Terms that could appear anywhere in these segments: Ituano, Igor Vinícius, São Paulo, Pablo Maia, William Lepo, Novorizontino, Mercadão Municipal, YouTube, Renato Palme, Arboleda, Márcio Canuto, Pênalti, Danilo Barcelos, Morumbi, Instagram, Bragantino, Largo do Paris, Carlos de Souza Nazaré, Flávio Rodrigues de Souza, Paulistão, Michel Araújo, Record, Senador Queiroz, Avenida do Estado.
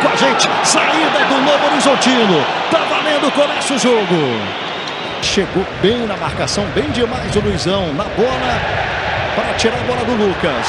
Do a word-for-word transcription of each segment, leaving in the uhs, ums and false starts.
com a gente. Saída do Novorizontino. Tá valendo, começa o jogo. Chegou bem na marcação, bem demais o Luizão. Na bola, para tirar a bola do Lucas.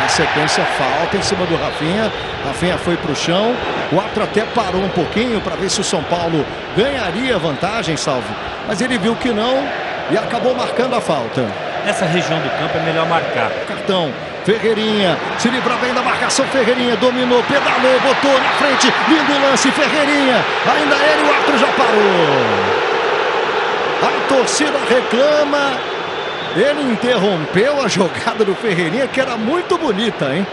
Na sequência, falta em cima do Rafinha. Rafinha foi para o chão. O árbitro até parou um pouquinho para ver se o São Paulo ganharia vantagem, salvo. Mas ele viu que não e acabou marcando a falta. Nessa região do campo é melhor marcar. Cartão. Ferreirinha se livra bem da marcação. Ferreirinha dominou, pedalou, botou na frente. Lindo lance, Ferreirinha. Ainda ele, o árbitro já parou. A torcida reclama. Ele interrompeu a jogada do Ferreirinha, que era muito bonita, hein?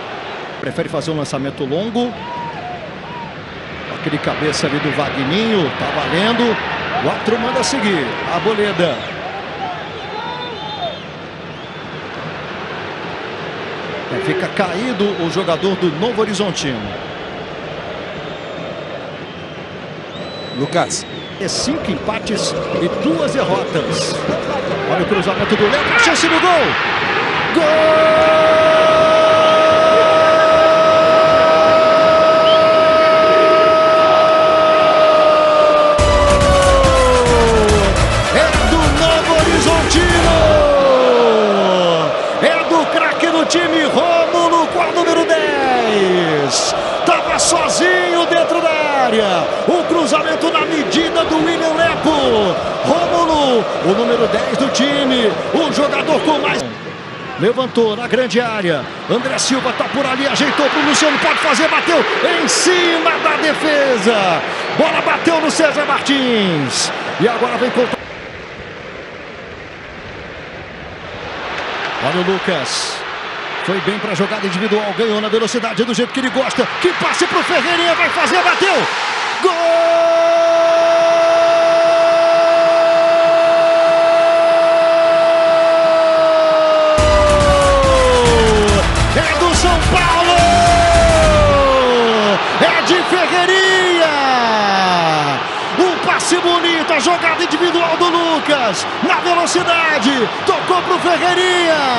Prefere fazer um lançamento longo. Aquele cabeça ali do Vagninho. Tá valendo. O árbitro manda seguir. A Arboleda. Fica caído o jogador do Novorizontino. Lucas. É cinco empates e duas derrotas. Olha o cruzamento do Léo. Chance no gol. Gol! É do Novorizontino. É do craque do time, Rômulo, com a número dez. Tava sozinho dentro da área. O cruzamento na medida do William Lepo. Rômulo, o número dez do time. O jogador com mais... Levantou na grande área. André Silva tá por ali, ajeitou pro Luciano. Pode fazer, bateu em cima da defesa. Bola bateu no César Martins. E agora vem contra... Olha o Lucas. Foi bem para a jogada individual, ganhou na velocidade do jeito que ele gosta. Que passe para o Ferreirinha, vai fazer, bateu! Gol! É do São Paulo! É de Ferreirinha! Um passe bonito, a jogada individual do Lucas. Na velocidade, tocou para o Ferreirinha.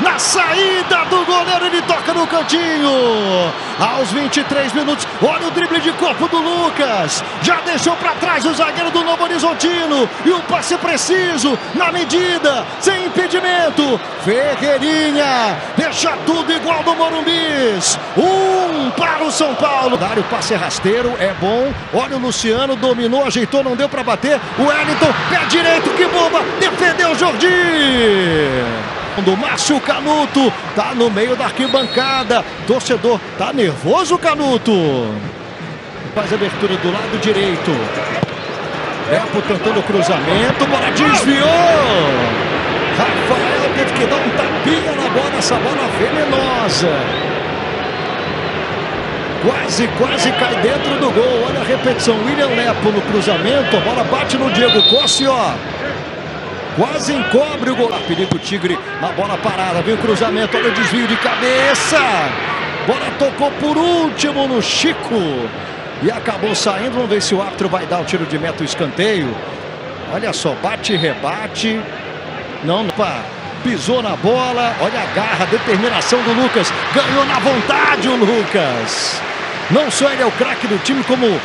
Na saída do goleiro, ele toca no cantinho. Aos vinte e três minutos, olha o drible de corpo do Lucas. Já deixou para trás o zagueiro do Novorizontino. E o passe preciso, na medida, sem impedimento. Ferreirinha deixa tudo igual do Morumbis. Um para o São Paulo. O passe rasteiro é bom. Olha o Luciano, dominou, ajeitou, não deu para bater. O Wellington, pé direito, que bomba! Defendeu o Jordi! Do Márcio Canuto, tá no meio da arquibancada. Torcedor, tá nervoso, Canuto. Faz a abertura do lado direito. Lepo tentando o cruzamento, bola desviou. Rafael teve que dar um tapinha na bola, essa bola venenosa. Quase, quase cai dentro do gol. Olha a repetição, William Lepo no cruzamento. A bola bate no Diego Costa, ó. Quase encobre o gol. Perigo Tigre na bola parada. Vem o cruzamento. Olha o desvio de cabeça. Bola tocou por último no Chico. E acabou saindo. Vamos ver se o árbitro vai dar o tiro de meta, o escanteio. Olha só. Bate, rebate. Não, não. Pisou na bola. Olha a garra, a determinação do Lucas. Ganhou na vontade o Lucas. Não só ele é o craque do time, como o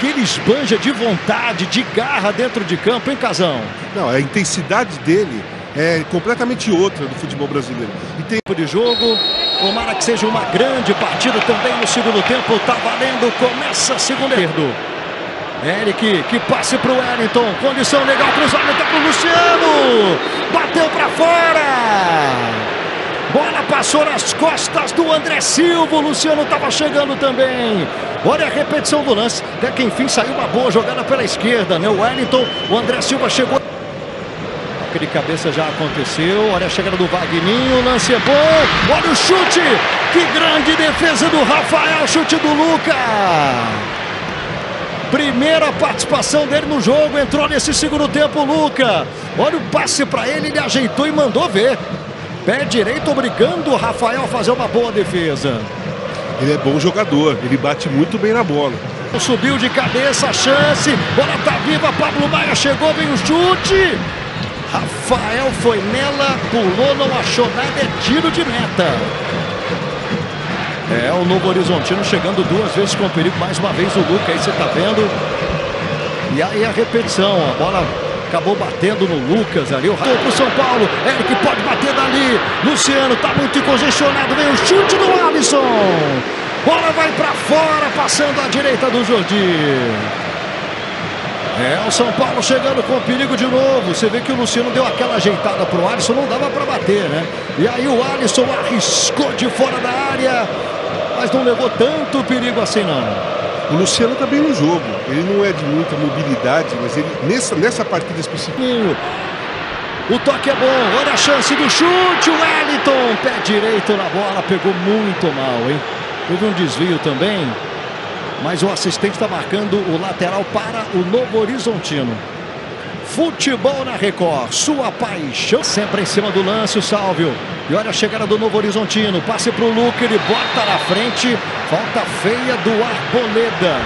que ele esbanja de vontade, de garra dentro de campo, hein, Casão? Não, a intensidade dele é completamente outra do futebol brasileiro. E tempo de jogo, tomara que seja uma grande partida também no segundo tempo. Tá valendo, começa a segunda. Eric, que passe pro Wellington, condição legal, cruzamento pro Luciano, bateu pra fora. Bola passou nas costas do André Silva. O Luciano estava chegando também. Olha a repetição do lance. Até que enfim saiu uma boa jogada pela esquerda, né? O Wellington, o André Silva chegou. Aquele cabeça já aconteceu. Olha a chegada do Vagninho. O lance é bom. Olha o chute. Que grande defesa do Rafael. Chute do Lucas. Primeira participação dele no jogo. Entrou nesse segundo tempo o Lucas. Olha o passe para ele. Ele ajeitou e mandou ver. Pé direito obrigando o Rafael a fazer uma boa defesa. Ele é bom jogador, ele bate muito bem na bola. Subiu de cabeça a chance, bola tá viva, Pablo Maia chegou, vem o chute. Rafael foi nela, pulou, não achou nada, é tiro de meta. É, o Novorizontino chegando duas vezes com perigo. Mais uma vez o Luca, aí você tá vendo. E aí a repetição, a bola acabou batendo no Lucas ali. O raio pro São Paulo, Eric pode bater dali. Luciano tá muito congestionado, vem o chute do Alisson. Bola vai pra fora, passando à direita do Jordi. É, o São Paulo chegando com perigo de novo. Você vê que o Luciano deu aquela ajeitada pro Alisson, não dava para bater, né? E aí o Alisson arriscou de fora da área, mas não levou tanto perigo assim, não. O Luciano tá bem no jogo. Ele não é de muita mobilidade, mas ele, nessa, nessa partida específica... O toque é bom, olha a chance do chute, o Wellington, pé direito na bola, pegou muito mal, hein? Teve um desvio também. Mas o assistente está marcando o lateral para o Novorizontino. Futebol na Record, sua paixão. Sempre em cima do lance, o Sálvio. E olha a chegada do Novorizontino. Passe para o Luca, ele bota na frente. Falta feia do Arboleda.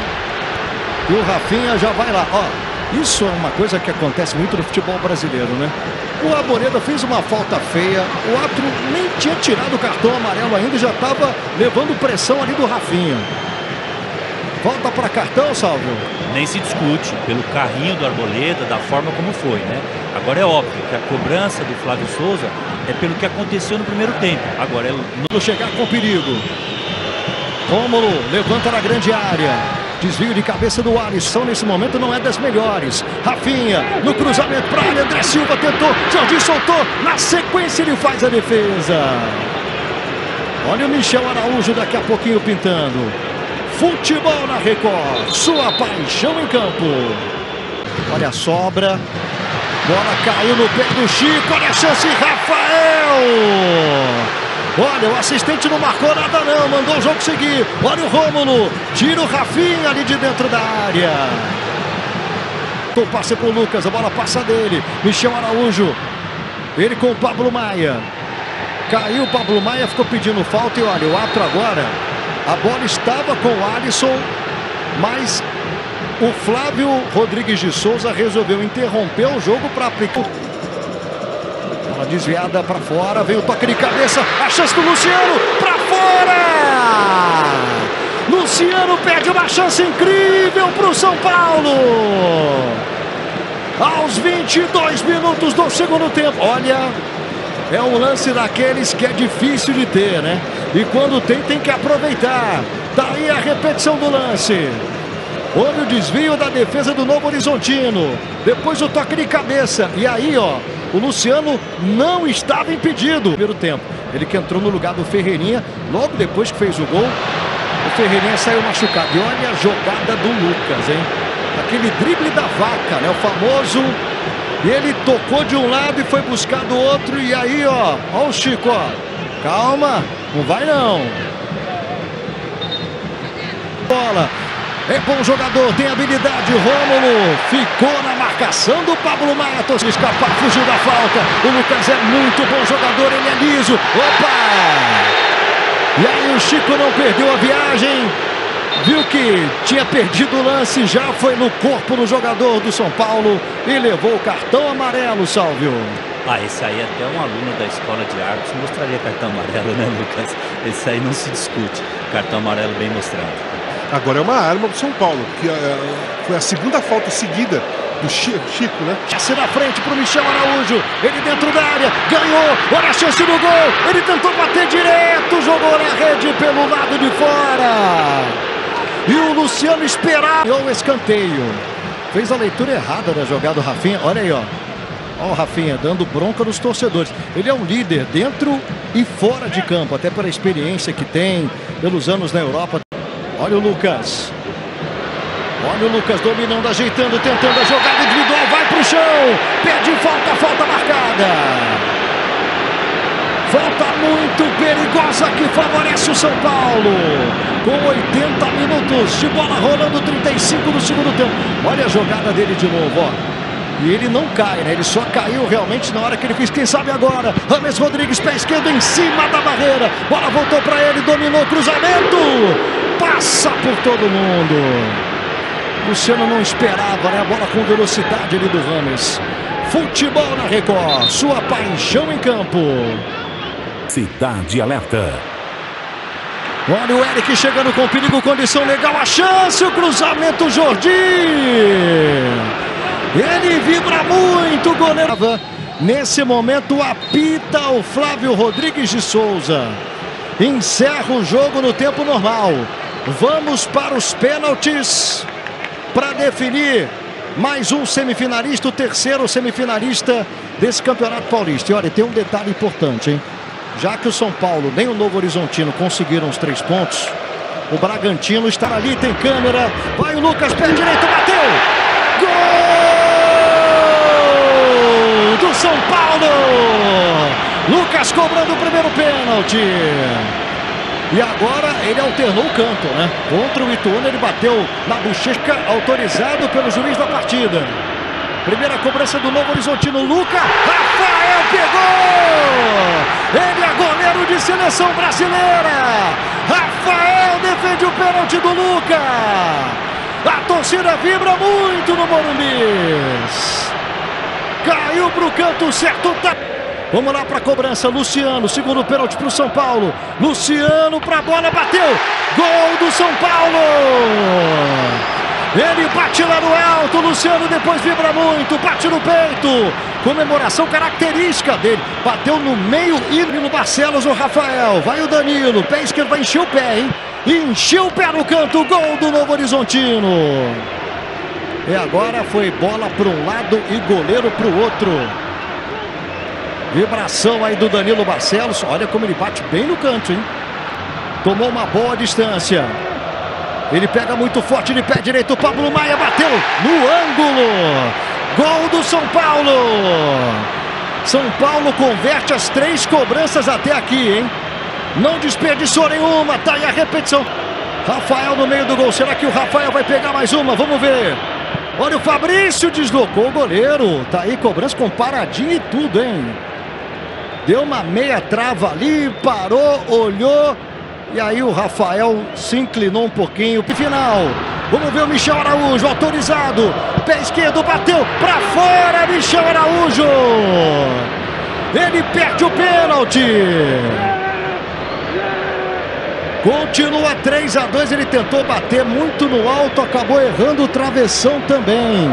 E o Rafinha já vai lá. Ó, isso é uma coisa que acontece muito no futebol brasileiro, né? O Arboleda fez uma falta feia. O árbitro nem tinha tirado o cartão amarelo ainda e já estava levando pressão ali do Rafinha. Volta para cartão, Salvo. Nem se discute pelo carrinho do Arboleda, da forma como foi, né? Agora é óbvio que a cobrança do Flávio Souza é pelo que aconteceu no primeiro tempo. Agora é no chegar com perigo. Rômulo levanta na grande área. Desvio de cabeça do Alisson nesse momento não é das melhores. Rafinha no cruzamento para área. André Silva tentou. Jordi soltou. Na sequência ele faz a defesa. Olha o Michel Araújo daqui a pouquinho pintando. Futebol na Record, sua paixão em campo. Olha a sobra. Bola caiu no pé do Chico. Olha a chance, Rafael. Olha, o assistente não marcou nada não, mandou o jogo seguir. Olha o Rômulo, tira o Rafinha ali de dentro da área. O passe pro Lucas, a bola passa dele. Michel Araújo, ele com o Pablo Maia. Caiu o Pablo Maia, ficou pedindo falta. E olha, o árbitro agora... A bola estava com o Alisson, mas o Flávio Rodrigues de Souza resolveu interromper o jogo para aplicar. Bola desviada para fora, veio o toque de cabeça, a chance do Luciano, para fora! Luciano perde uma chance incrível para o São Paulo! Aos vinte e dois minutos do segundo tempo, olha... É um lance daqueles que é difícil de ter, né? E quando tem, tem que aproveitar. Daí a repetição do lance. Olha o desvio da defesa do Novorizontino. Depois o toque de cabeça. E aí, ó, o Luciano não estava impedido. Primeiro tempo. Ele que entrou no lugar do Ferreirinha. Logo depois que fez o gol, o Ferreirinha saiu machucado. E olha a jogada do Lucas, hein? Aquele drible da vaca, né? O famoso... Ele tocou de um lado e foi buscar do outro. E aí, ó, ó o Chico, ó. Calma, não vai não. Bola. É bom jogador, tem habilidade. Rômulo ficou na marcação do Pablo Maia. Torceu escapar, fugiu da falta. O Lucas é muito bom jogador, ele é liso. Opa! E aí o Chico não perdeu a viagem. Viu que tinha perdido o lance, já foi no corpo do jogador do São Paulo e levou o cartão amarelo, Sálvio. Ah, esse aí até um aluno da escola de árbitros mostraria cartão amarelo, né, Lucas? Esse aí não se discute, cartão amarelo bem mostrado. Agora é uma arma do São Paulo, que foi a segunda falta seguida do Chico, né? Chance na frente pro Michel Araújo, ele dentro da área, ganhou, olha a chance do gol, ele tentou bater direto, jogou na rede pelo lado de fora. E o Luciano esperava o escanteio. Fez a leitura errada da jogada do Rafinha. Olha aí, ó. Ó o Rafinha dando bronca nos torcedores. Ele é um líder dentro e fora de campo. Até pela experiência que tem, pelos anos na Europa. Olha o Lucas. Olha o Lucas dominando, ajeitando, tentando a jogada individual. Vai pro chão. Pede falta, falta marcada. Falta muito perigosa que favorece o São Paulo. Com oitenta minutos de bola rolando, trinta e cinco do segundo tempo. Olha a jogada dele de novo, ó. E ele não cai, né? Ele só caiu realmente na hora que ele fez. Quem sabe agora? James Rodrigues, pé esquerdo em cima da barreira. Bola voltou para ele, dominou, cruzamento. Passa por todo mundo. Luciano não esperava, né? A bola com velocidade ali do James. Futebol na Record, sua paixão em campo. Cidade Alerta. Olha o Eric chegando com perigo, condição legal, a chance, o cruzamento, Jordi. Ele vibra muito, o goleiro. Nesse momento apita o Flávio Rodrigues de Souza. Encerra o jogo no tempo normal. Vamos para os pênaltis para definir mais um semifinalista, o terceiro semifinalista desse Campeonato Paulista. E olha, tem um detalhe importante, hein? Já que o São Paulo nem o Novorizontino conseguiram os três pontos, o Bragantino está ali, tem câmera. Vai o Lucas, pé direito, bateu! Gol do São Paulo! Lucas cobrando o primeiro pênalti. E agora ele alternou o canto, né? Contra o Ituano ele bateu na bochecha, autorizado pelo juiz da partida. Primeira cobrança do Novorizontino, Lucas, Rafael pegou! Ele é goleiro de seleção brasileira! Rafael defende o pênalti do Lucas! A torcida vibra muito no Morumbi! Caiu para o canto certo, tá... Vamos lá para a cobrança, Luciano, segundo pênalti para o São Paulo. Luciano para a bola, bateu! Gol do São Paulo! Ele bate lá no alto, Luciano depois vibra muito, bate no peito. Comemoração característica dele. Bateu no meio e no Barcelos o Rafael. Vai o Danilo, pé esquerdo, vai encher o pé, hein? Encheu o pé no canto, gol do Novorizontino. E agora foi bola para um lado e goleiro para o outro. Vibração aí do Danilo Barcelos. Olha como ele bate bem no canto, hein? Tomou uma boa distância. Ele pega muito forte de pé direito, o Pablo Maia bateu no ângulo. Gol do São Paulo. São Paulo converte as três cobranças até aqui, hein? Não desperdiçou nenhuma, tá aí a repetição. Rafael no meio do gol, será que o Rafael vai pegar mais uma? Vamos ver. Olha o Fabrício, deslocou o goleiro. Tá aí cobrança com paradinha e tudo, hein? Deu uma meia trava ali, parou, olhou. E aí o Rafael se inclinou um pouquinho. E final, vamos ver o Michel Araújo, autorizado. Pé esquerdo, bateu pra fora, Michel Araújo. Ele perde o pênalti. Continua três a dois, ele tentou bater muito no alto, acabou errando o travessão também.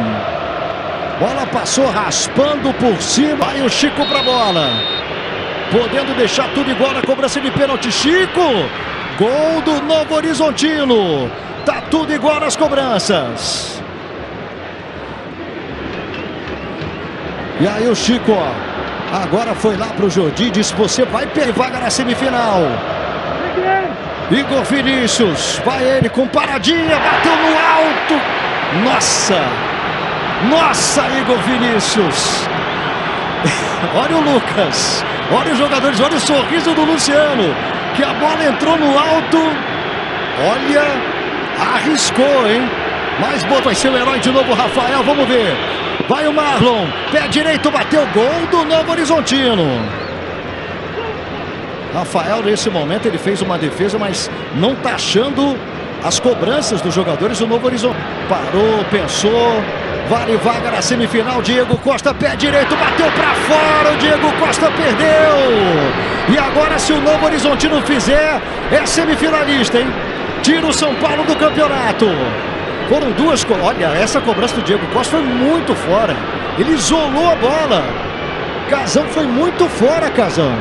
Bola passou raspando por cima, aí o Chico pra bola. Podendo deixar tudo igual na cobrança de pênalti, Chico. Gol do Novorizontino. Tá tudo igual nas cobranças. E aí o Chico, ó. Agora foi lá pro Jordi, disse: você vai perder vaga na semifinal. Igor Vinícius, vai ele com paradinha, bateu no alto. Nossa! Nossa, Igor Vinícius! Olha o Lucas, olha os jogadores, olha o sorriso do Luciano, que a bola entrou no alto, olha, arriscou, hein? Mas bom, vai ser o herói de novo, Rafael, vamos ver. Vai o Marlon, pé direito, bateu, gol do Novorizontino. Rafael, nesse momento, ele fez uma defesa, mas não tá achando as cobranças dos jogadores do Novorizontino. Parou, pensou... Vale vaga na semifinal, Diego Costa, pé direito, bateu pra fora, o Diego Costa perdeu. E agora se o Novorizontino fizer, é semifinalista, hein? Tira o São Paulo do campeonato. Foram duas, olha, essa cobrança do Diego Costa foi muito fora. Ele isolou a bola. Casão foi muito fora, Casão.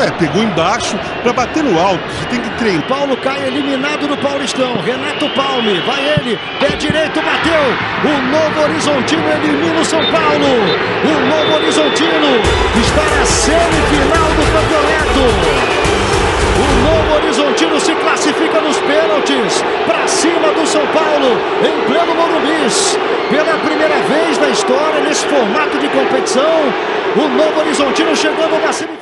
É, pegou embaixo pra bater no alto, você tem que treinar. Paulo cai eliminado do Paulistão, Renato Palme, vai ele, pé direito, bateu. O Novorizontino elimina o São Paulo. O Novorizontino está na semifinal do campeonato. O Novorizontino se classifica nos pênaltis, pra cima do São Paulo, em pleno Morumbi. Pela primeira vez na história, nesse formato de competição, o Novorizontino chegando na semifinal.